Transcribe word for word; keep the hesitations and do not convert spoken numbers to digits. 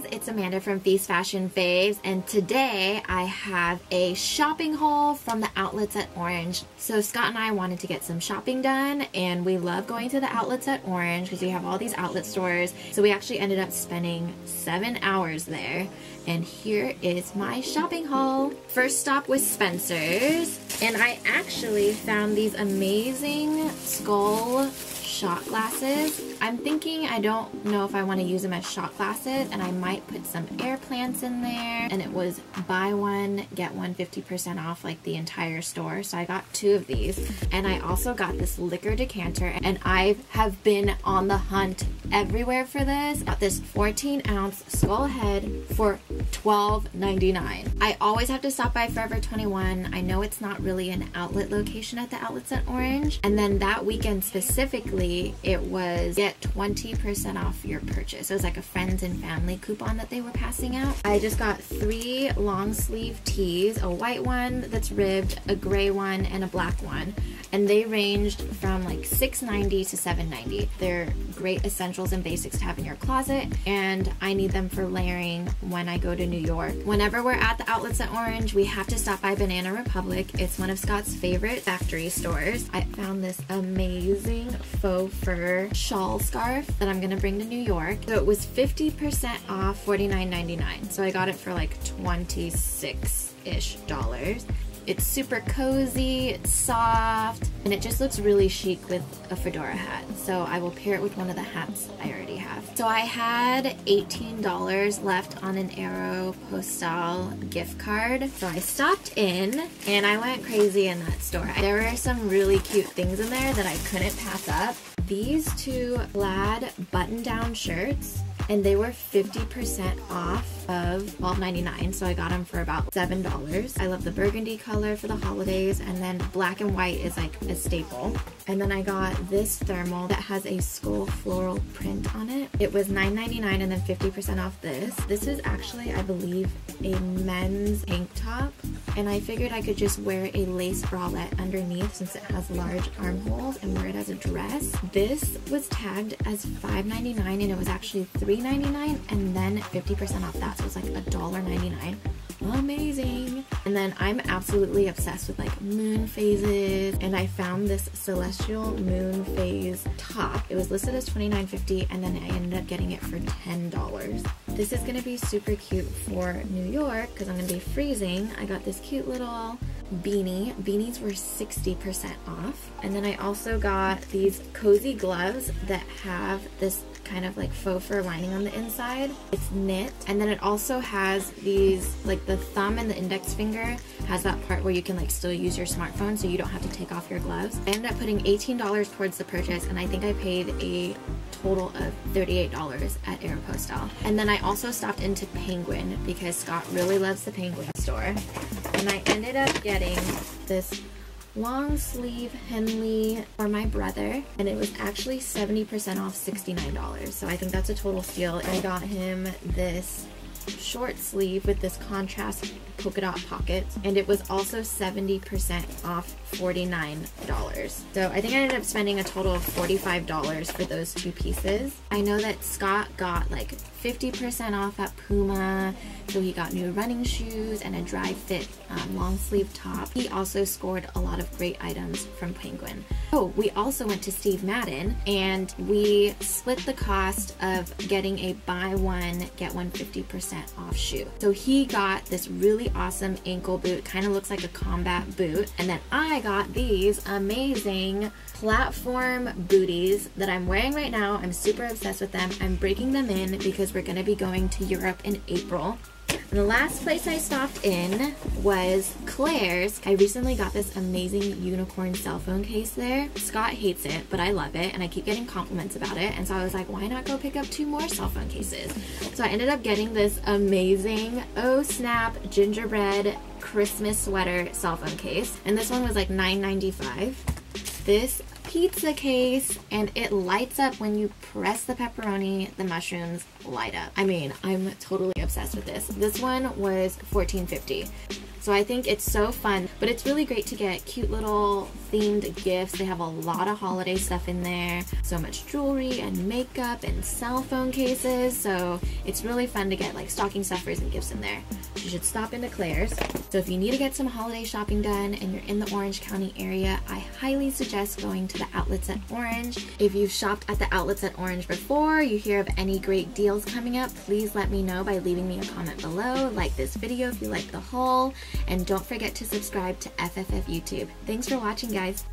guys, it's Amanda from Feast Fashion Faves, and today I have a shopping haul from the Outlets at Orange. So Scott and I wanted to get some shopping done, and we love going to the Outlets at Orange because we have all these outlet stores. So we actually ended up spending seven hours there, and here is my shopping haul. First stop was Spencer's, and I actually found these amazing skull shot glasses. I'm thinking I don't know if I want to use them as shot glasses, and I might put some air plants in there. And it was buy one, get one fifty percent off like the entire store. So I got two of these. And I also got this liquor decanter, and I have been on the hunt everywhere for this. Got this fourteen ounce skull head for twelve ninety-nine. I always have to stop by Forever twenty-one. I know it's not really an outlet location at the Outlets at Orange. And then that weekend specifically, it was get twenty percent off your purchase. It was like a friends and family coupon that they were passing out. I just got three long sleeve tees, a white one that's ribbed, a gray one, and a black one. And they ranged from like six ninety to seven ninety. They're great essentials and basics to have in your closet, and I need them for layering when I go to New York. Whenever we're at the Outlets at Orange, we have to stop by Banana Republic. It's one of Scott's favorite factory stores. I found this amazing faux fur shawl scarf that I'm gonna bring to New York. So it was fifty percent off, forty-nine ninety-nine. So I got it for like twenty-six-ish dollars. It's super cozy, it's soft, and it just looks really chic with a fedora hat. So I will pair it with one of the hats I already have. So I had eighteen dollars left on an Aeropostale gift card. So I stopped in, and I went crazy in that store. There were some really cute things in there that I couldn't pass up. These two plaid button-down shirts, and they were fifty percent off of twelve ninety-nine, so I got them for about seven dollars. I love the burgundy color for the holidays, and then black and white is like a staple. And then I got this thermal that has a skull floral print on it. It was nine ninety-nine and then fifty percent off this. This is actually, I believe, a men's tank top, and I figured I could just wear a lace bralette underneath since it has large armholes and wear it as a dress. This was tagged as five ninety-nine, and it was actually three ninety-nine and then fifty percent off that, so it's like a dollar ninety-nine. Amazing. And then I'm absolutely obsessed with like moon phases, and I found this celestial moon phase top. It was listed as twenty-nine fifty, and then I ended up getting it for ten dollars. This is gonna be super cute for New York because I'm gonna be freezing. I got this cute little beanie. Beanies were sixty percent off. And then I also got these cozy gloves that have this kind of like faux fur lining on the inside. It's knit, and then it also has these, like the thumb and the index finger has that part where you can like still use your smartphone, so you don't have to take off your gloves. I ended up putting eighteen dollars towards the purchase, and I think I paid a total of thirty-eight dollars at Aeropostale. And then I also stopped into Penguin because Scott really loves the Penguin store, and I ended up getting this long sleeve Henley for my brother, and it was actually seventy percent off, sixty-nine dollars. So I think that's a total steal. I got him this short sleeve with this contrast polka dot pockets, and it was also seventy percent off, forty-nine dollars. So I think I ended up spending a total of forty-five dollars for those two pieces. I know that Scott got like fifty percent off at Puma, so he got new running shoes and a dry fit um, long sleeve top. He also scored a lot of great items from Penguin. Oh, we also went to Steve Madden, and we split the cost of getting a buy one, get one fifty percent off shoe. So he got this really awesome ankle boot, kind of looks like a combat boot, and then I got these amazing platform booties that I'm wearing right now. I'm super obsessed with them. I'm breaking them in because we're going to be going to Europe in April. And the last place I stopped in was Claire's. I recently got this amazing unicorn cell phone case there. Scott hates it, but I love it, and I keep getting compliments about it, and so I was like, why not go pick up two more cell phone cases? So I ended up getting this amazing Oh Snap gingerbread Christmas sweater cell phone case, and this one was like nine ninety-five. This pizza case, and it lights up when you press the pepperoni. The mushrooms light up. I mean, I'm totally obsessed with this. This one was fourteen fifty. So I think it's so fun, but it's really great to get cute little themed gifts. They have a lot of holiday stuff in there, so much jewelry and makeup and cell phone cases, so it's really fun to get like stocking stuffers and gifts in there. You should stop into Claire's. So if you need to get some holiday shopping done and you're in the Orange County area, I highly suggest going to the Outlets at Orange. If you've shopped at the Outlets at Orange before, you hear of any great deals coming up, please let me know by leaving me a comment below. Like this video if you like the haul, and don't forget to subscribe to F F F YouTube. Thanks for watching, guys.